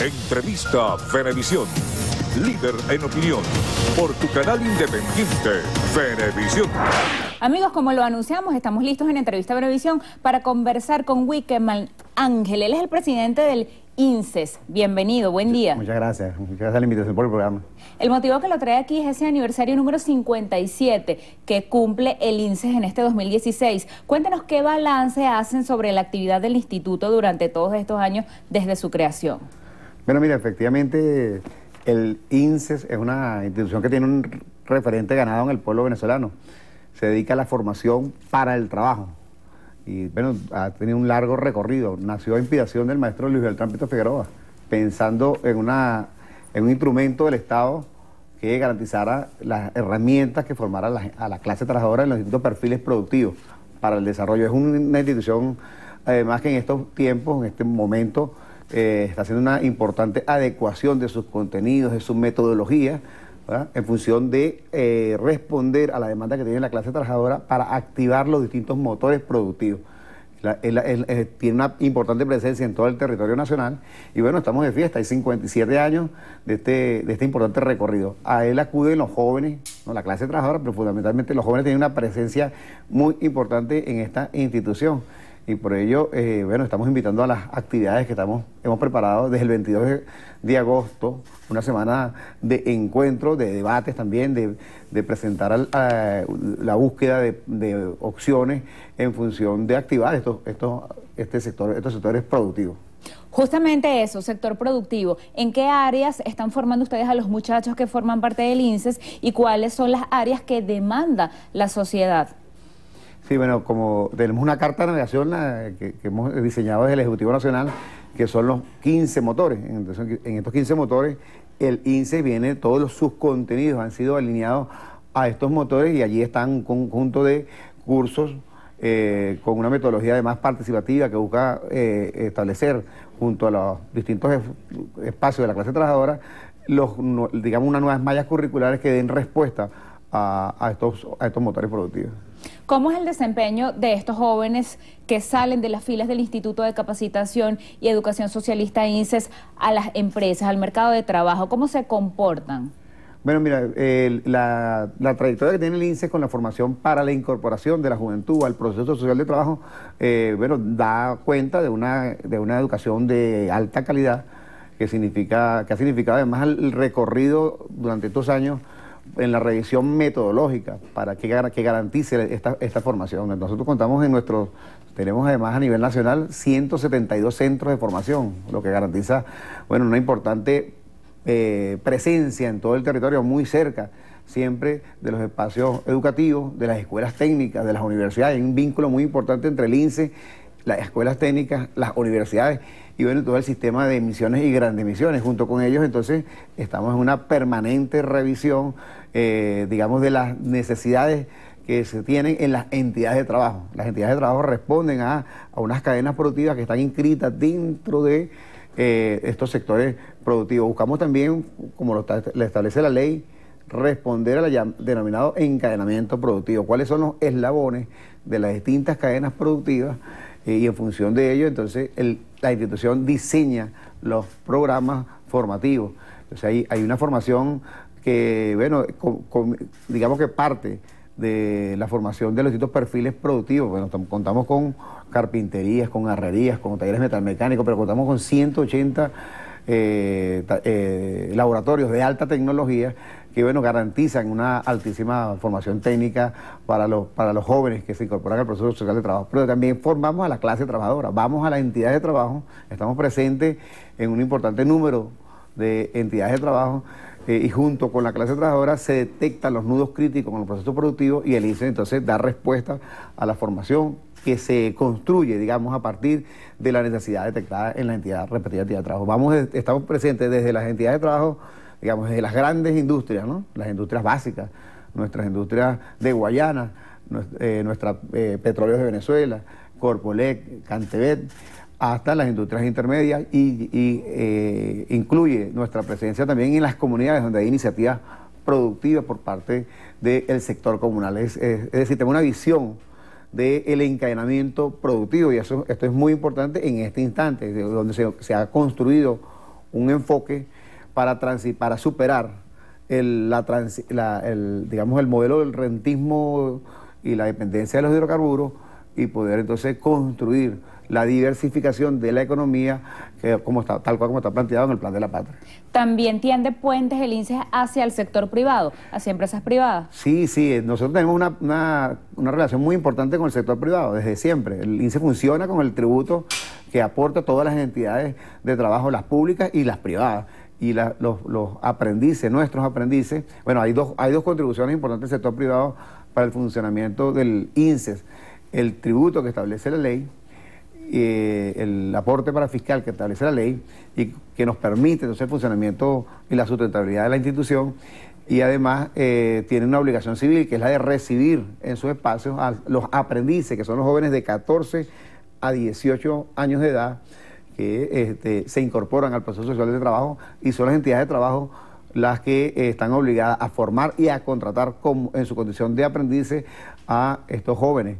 Entrevista Venevisión, líder en opinión, por tu canal independiente, Venevisión. Amigos, como lo anunciamos, estamos listos en Entrevista Venevisión para conversar con Wuilkelman Ángel. Él es el presidente del INCES. Bienvenido, buen día. Muchas gracias a la invitación por el programa. El motivo que lo trae aquí es ese aniversario número 57 que cumple el INCES en este 2016. Cuéntenos qué balance hacen sobre la actividad del instituto durante todos estos años desde su creación. Bueno, mira, efectivamente el INCES es una institución que tiene un referente ganado en el pueblo venezolano. Se dedica a la formación para el trabajo. Y bueno, ha tenido un largo recorrido. Nació a inspiración del maestro Luis Beltrán Prieto Figueroa, pensando en un instrumento del Estado que garantizara las herramientas que formara a la clase trabajadora en los distintos perfiles productivos para el desarrollo. Es una institución, además, que en estos tiempos, en este momento, está haciendo una importante adecuación de sus contenidos, de sus metodologías, ¿verdad?, en función de responder a la demanda que tiene la clase trabajadora para activar los distintos motores productivos. Tiene una importante presencia en todo el territorio nacional y bueno, estamos de fiesta, hay 57 años de este importante recorrido. A él acuden los jóvenes, ¿no?, la clase trabajadora, pero fundamentalmente los jóvenes tienen una presencia muy importante en esta institución. Y por ello, bueno, estamos invitando a las actividades que hemos preparado desde el 22 de agosto, una semana de encuentro, de debates también, de presentar la búsqueda de opciones en función de activar estos sectores productivos. Justamente eso, sector productivo. ¿En qué áreas están formando ustedes a los muchachos que forman parte del INCES y cuáles son las áreas que demanda la sociedad? Sí, bueno, como tenemos una carta de navegación que hemos diseñado desde el Ejecutivo Nacional, que son los 15 motores. Entonces, en estos 15 motores, el INCES viene, sus contenidos han sido alineados a estos motores y allí están un conjunto de cursos con una metodología además participativa que busca establecer junto a los distintos espacios de la clase trabajadora, digamos, unas nuevas mallas curriculares que den respuesta a estos motores productivos. ¿Cómo es el desempeño de estos jóvenes que salen de las filas del Instituto de Capacitación y Educación Socialista INCES a las empresas, al mercado de trabajo? ¿Cómo se comportan? Bueno, mira, la trayectoria que tiene el INCES con la formación para la incorporación de la juventud al proceso social de trabajo, bueno, da cuenta de una educación de alta calidad que ha significado además el recorrido durante estos años en la revisión metodológica para que garantice esta formación. Nosotros contamos tenemos además a nivel nacional 172 centros de formación, lo que garantiza, bueno, una importante presencia en todo el territorio, muy cerca siempre de los espacios educativos, de las escuelas técnicas, de las universidades. Hay un vínculo muy importante entre el INCES, las escuelas técnicas, las universidades y bueno, todo el sistema de misiones y grandes misiones. Junto con ellos, entonces, estamos en una permanente revisión, digamos, de las necesidades que se tienen en las entidades de trabajo. Las entidades de trabajo responden a unas cadenas productivas que están inscritas dentro de estos sectores productivos. Buscamos también, como lo establece la ley, responder al denominado encadenamiento productivo. ¿Cuáles son los eslabones de las distintas cadenas productivas? Y en función de ello, entonces, la institución diseña los programas formativos. Entonces, hay una formación que, bueno, digamos que parte de la formación de los distintos perfiles productivos. Bueno, contamos con carpinterías, con herrerías, con talleres metalmecánicos, pero contamos con 180 laboratorios de alta tecnología que, bueno, garantizan una altísima formación técnica para los jóvenes que se incorporan al proceso social de trabajo. Pero también formamos a la clase trabajadora, vamos a las entidades de trabajo, estamos presentes en un importante número de entidades de trabajo y junto con la clase trabajadora se detectan los nudos críticos en los procesos productivos y el INCES entonces da respuesta a la formación que se construye, digamos, a partir de la necesidad detectada en la respectiva entidad de trabajo. Estamos presentes desde las entidades de trabajo, digamos, desde las grandes industrias, ¿no?, las industrias básicas, nuestras industrias de Guayana, Petróleos de Venezuela, Corpolec, Cantebet, hasta las industrias intermedias y incluye nuestra presencia también en las comunidades donde hay iniciativas productivas por parte del sector comunal. Es decir, tenemos una visión del encadenamiento productivo y esto es muy importante en este instante, donde se ha construido un enfoque para superar digamos, el modelo del rentismo y la dependencia de los hidrocarburos, y poder entonces construir la diversificación de la economía, que tal cual como está planteado en el Plan de la Patria. También tiende puentes el INCES hacia el sector privado, hacia empresas privadas. Sí, sí, nosotros tenemos una relación muy importante con el sector privado desde siempre. El INCES funciona con el tributo que aporta todas las entidades de trabajo, las públicas y las privadas. Y los aprendices, nuestros aprendices, bueno, hay dos contribuciones importantes del sector privado para el funcionamiento del INCES: el tributo que establece la ley, el aporte para fiscal que establece la ley y que nos permite entonces el funcionamiento y la sustentabilidad de la institución, y además tiene una obligación civil, que es la de recibir en sus espacios a los aprendices, que son los jóvenes de 14 a 18 años de edad, que se incorporan al proceso social de trabajo, y son las entidades de trabajo las que están obligadas a formar y a contratar en su condición de aprendices a estos jóvenes.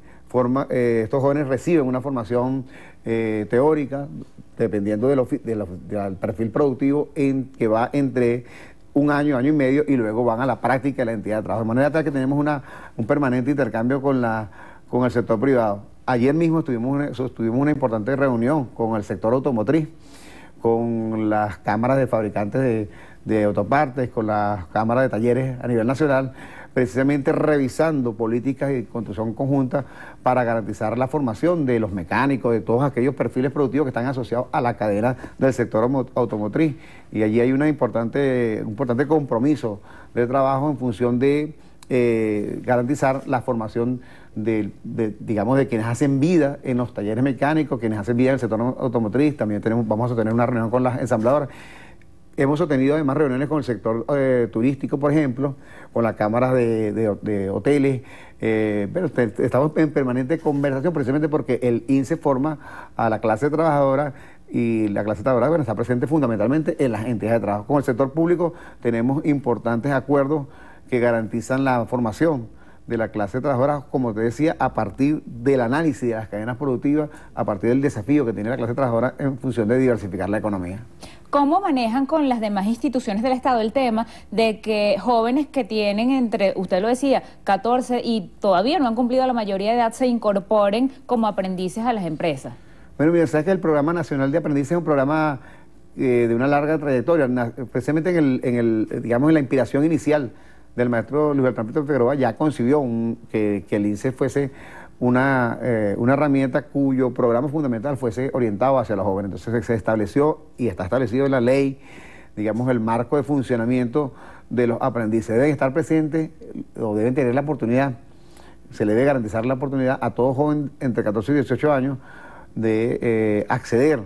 Estos jóvenes reciben una formación teórica, dependiendo del perfil productivo, que va entre un año, año y medio, y luego van a la práctica de la entidad de trabajo. De manera tal que tenemos un permanente intercambio con el sector privado. Ayer mismo tuvimos una importante reunión con el sector automotriz, con las cámaras de fabricantes de autopartes, con las cámaras de talleres a nivel nacional, precisamente revisando políticas y construcción conjunta para garantizar la formación de los mecánicos, de todos aquellos perfiles productivos que están asociados a la cadena del sector automotriz. Y allí hay un importante compromiso de trabajo en función de garantizar la formación de quienes hacen vida en los talleres mecánicos, quienes hacen vida en el sector automotriz. También vamos a sostener una reunión con las ensambladoras. Hemos sostenido además reuniones con el sector turístico, por ejemplo, con las cámaras de hoteles, pero estamos en permanente conversación, precisamente porque el INCE forma a la clase trabajadora, y la clase trabajadora, bueno, está presente fundamentalmente en las entidades de trabajo. Con el sector público tenemos importantes acuerdos que garantizan la formación de la clase trabajadora, como te decía, a partir del análisis de las cadenas productivas, a partir del desafío que tiene la clase trabajadora en función de diversificar la economía. ¿Cómo manejan con las demás instituciones del Estado el tema de que jóvenes que tienen entre, usted lo decía, 14 y todavía no han cumplido la mayoría de edad, se incorporen como aprendices a las empresas? Bueno, mira, sabes que el Programa Nacional de Aprendices es un programa de una larga trayectoria, precisamente digamos, en la inspiración inicial del maestro Luis Beltrán Prieto Figueroa. Ya concibió que el INCES fuese una herramienta cuyo programa fundamental fuese orientado hacia los jóvenes. Entonces se estableció, y está establecido en la ley, digamos, el marco de funcionamiento de los aprendices. Deben estar presentes, o deben tener la oportunidad, se le debe garantizar la oportunidad a todo joven entre 14 y 18 años de acceder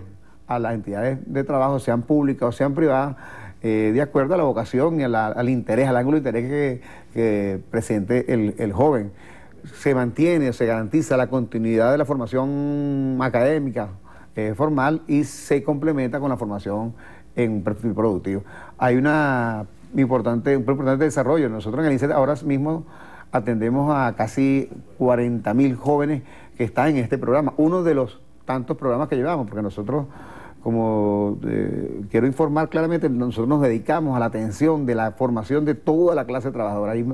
a las entidades de trabajo, sean públicas o sean privadas, de acuerdo a la vocación y al interés, al ángulo de interés que presente el joven. Se mantiene, se garantiza la continuidad de la formación académica formal, y se complementa con la formación en un perfil productivo. Hay un importante desarrollo. Nosotros en el INCES ahora mismo atendemos a casi 40.000 jóvenes que están en este programa, uno de los tantos programas que llevamos, porque nosotros, como quiero informar claramente, nosotros nos dedicamos a la atención de la formación de toda la clase trabajadora. Ahí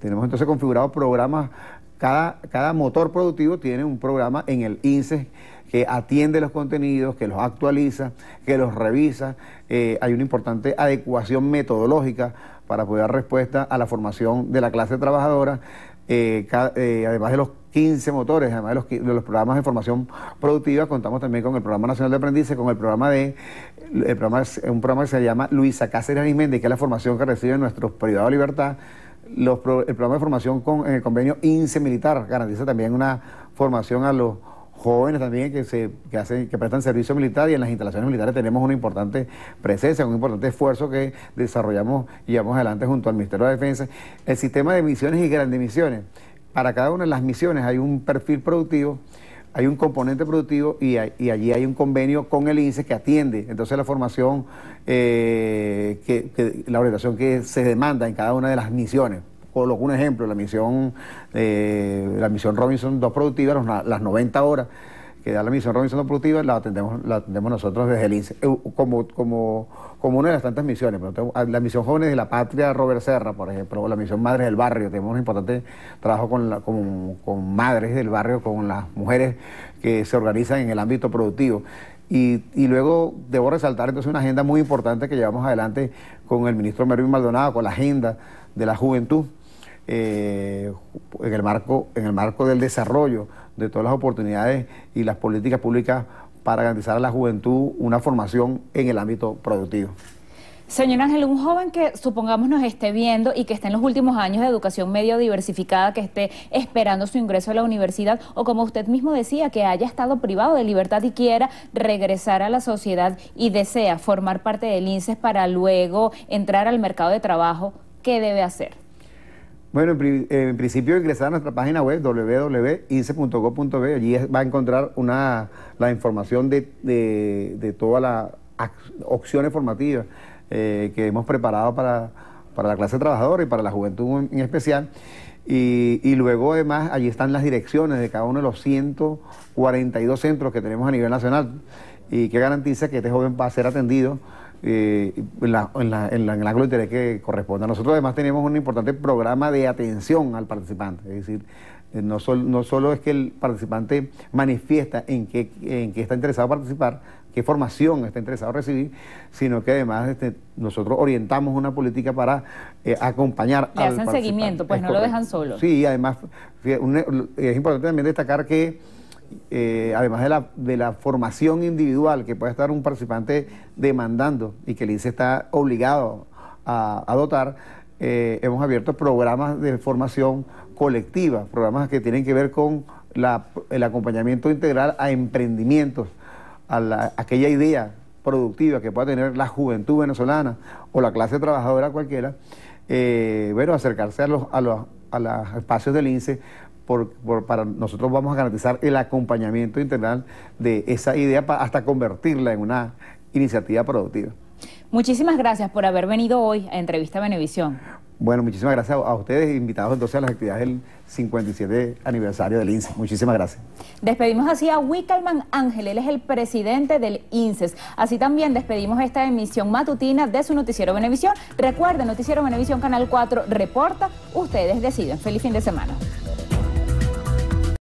tenemos entonces configurados programas. Cada motor productivo tiene un programa en el INCES que atiende los contenidos, que los actualiza, que los revisa. Hay una importante adecuación metodológica para poder dar respuesta a la formación de la clase trabajadora. Además de los 15 motores, además de los programas de formación productiva, contamos también con el Programa Nacional de Aprendices, con un programa que se llama Luisa Cáceres Animende, que es la formación que reciben nuestros privados de libertad. El programa de formación en el convenio INCE Militar garantiza también una formación a los jóvenes también que prestan servicio militar, y en las instalaciones militares tenemos una importante presencia, un importante esfuerzo que desarrollamos y llevamos adelante junto al Ministerio de Defensa. El sistema de misiones y grandes misiones: para cada una de las misiones hay un perfil productivo, hay un componente productivo, y allí hay un convenio con el INCES que atiende entonces la formación, la orientación que se demanda en cada una de las misiones. Coloco un ejemplo: la misión Robinson 2 productiva, las 90 horas, que da la misión Robinson Productiva, la atendemos nosotros desde el INCE, como una de las tantas misiones. Pero la misión Jóvenes de la Patria, Robert Serra, por ejemplo, o la misión Madres del Barrio. Tenemos un importante trabajo con madres del barrio, con las mujeres que se organizan en el ámbito productivo. Y luego debo resaltar entonces una agenda muy importante que llevamos adelante con el ministro Mervi Maldonado, con la agenda de la juventud, en el marco del desarrollo de todas las oportunidades y las políticas públicas para garantizar a la juventud una formación en el ámbito productivo. Señor Ángel, un joven que supongamos nos esté viendo y que está en los últimos años de educación medio diversificada, que esté esperando su ingreso a la universidad, o como usted mismo decía, que haya estado privado de libertad y quiera regresar a la sociedad y desea formar parte del INCES para luego entrar al mercado de trabajo, ¿qué debe hacer? Bueno, en principio ingresar a nuestra página web www.ince.gov.be. Allí va a encontrar la información de todas las opciones formativas que hemos preparado para la clase trabajadora y para la juventud en especial. Y luego además allí están las direcciones de cada uno de los 142 centros que tenemos a nivel nacional y que garantiza que este joven va a ser atendido en el ángulo de interés que corresponda. Nosotros además tenemos un importante programa de atención al participante, es decir, no solo es que el participante manifiesta en qué está interesado participar, qué formación está interesado recibir, sino que además nosotros orientamos una política para acompañar al participante. Le hacen seguimiento, pues no lo dejan solo. Sí, además es importante también destacar que además de la formación individual que puede estar un participante demandando y que el INCES está obligado a dotar, hemos abierto programas de formación colectiva, programas que tienen que ver con el acompañamiento integral a emprendimientos, aquella idea productiva que pueda tener la juventud venezolana o la clase trabajadora cualquiera, bueno, acercarse a los espacios del INCES. Para nosotros vamos a garantizar el acompañamiento integral de esa idea hasta convertirla en una iniciativa productiva. Muchísimas gracias por haber venido hoy a Entrevista Venevisión. Bueno, muchísimas gracias a ustedes, invitados entonces a las actividades del 57 aniversario del INCES. Muchísimas gracias. Despedimos así a Wuilkelman Ángel, él es el presidente del INCES. Así también despedimos esta emisión matutina de su noticiero Venevisión. Recuerden, noticiero Venevisión Canal 4 reporta, ustedes deciden. Feliz fin de semana.